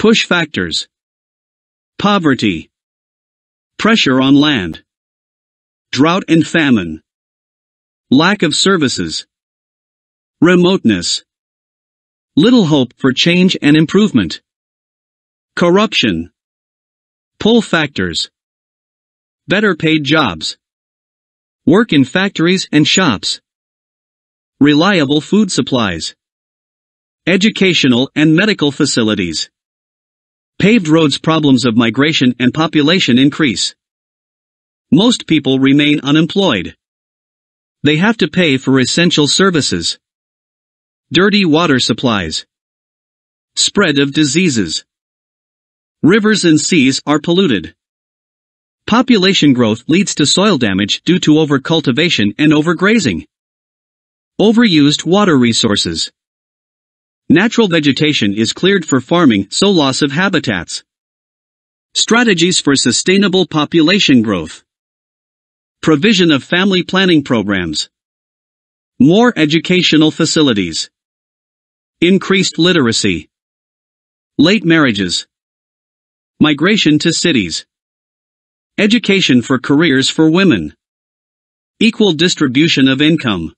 Push factors: poverty, pressure on land, drought and famine, lack of services, remoteness, little hope for change and improvement, corruption. Pull factors: better paid jobs, work in factories and shops, reliable food supplies, educational and medical facilities, paved roads. Problems of migration and population increase. Most people remain unemployed. They have to pay for essential services. Dirty water supplies. Spread of diseases. Rivers and seas are polluted. Population growth leads to soil damage due to overcultivation and overgrazing. Overused water resources. Natural vegetation is cleared for farming, so loss of habitats. Strategies for sustainable population growth. Provision of family planning programs. More educational facilities. Increased literacy. Late marriages. Migration to cities. Education for careers for women. Equal distribution of income.